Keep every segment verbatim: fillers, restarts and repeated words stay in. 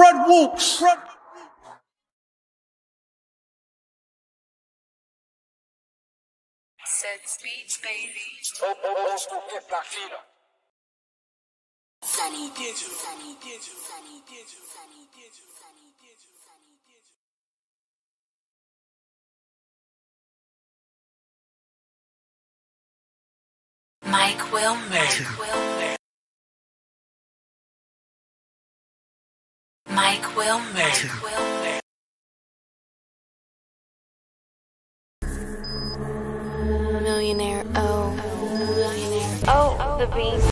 Fred Woops. Fred Said speech, baby. Oh, oh, old school hip hop feeder. Sunny Digital. Sunny Digital. Sunny Digital. Sunny Digital. Sunny Digital. Sunny Digital. Mike Will. Mike Will. Mike Will. Mike Will. Millionaire, oh, millionaire, oh, the beat.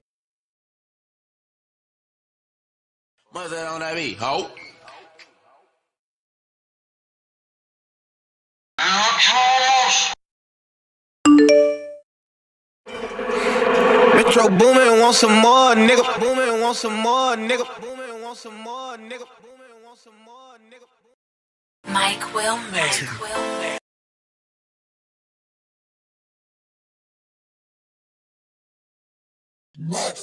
What's that on that beat, ho? Metro Boomin' want some more, nigga. Boomin' want some more, nigga. Boomin' want some more, nigga. Boomin' want some more, nigga. Mike Will, Mike Will. Mike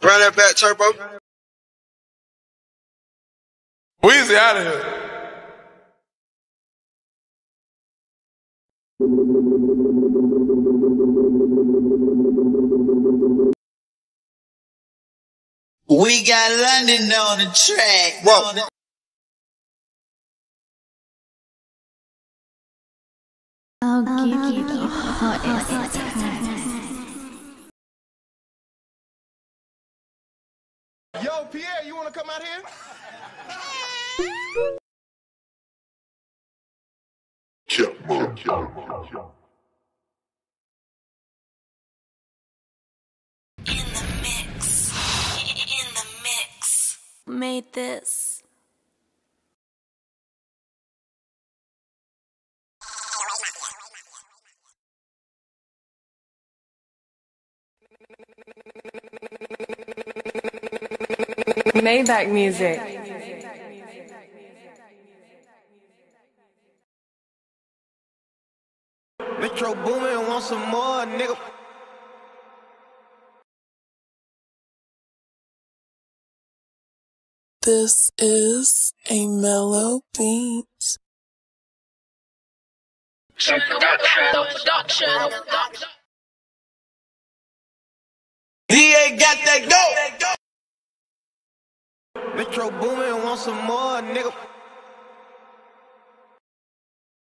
Run that back, Turbo. Weezy out of here. We got London on the track. Whoa. On the I'll give you the hottest time. Yo, Pierre, you wanna come out here? Kill, kill, kill, kill. Made this. Maybach music. Metro Boomin' want some more, nigga. This is a mellow beat. D A got that go. Metro Boomin' want some more, nigga.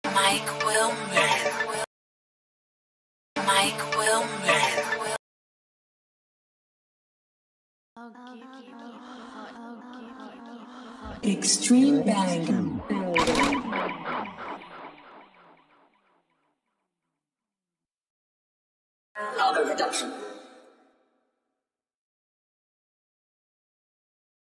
Mike Will, Mike Will, Mike Will, Mike Will. I'll give you Extreme Bang. Other production.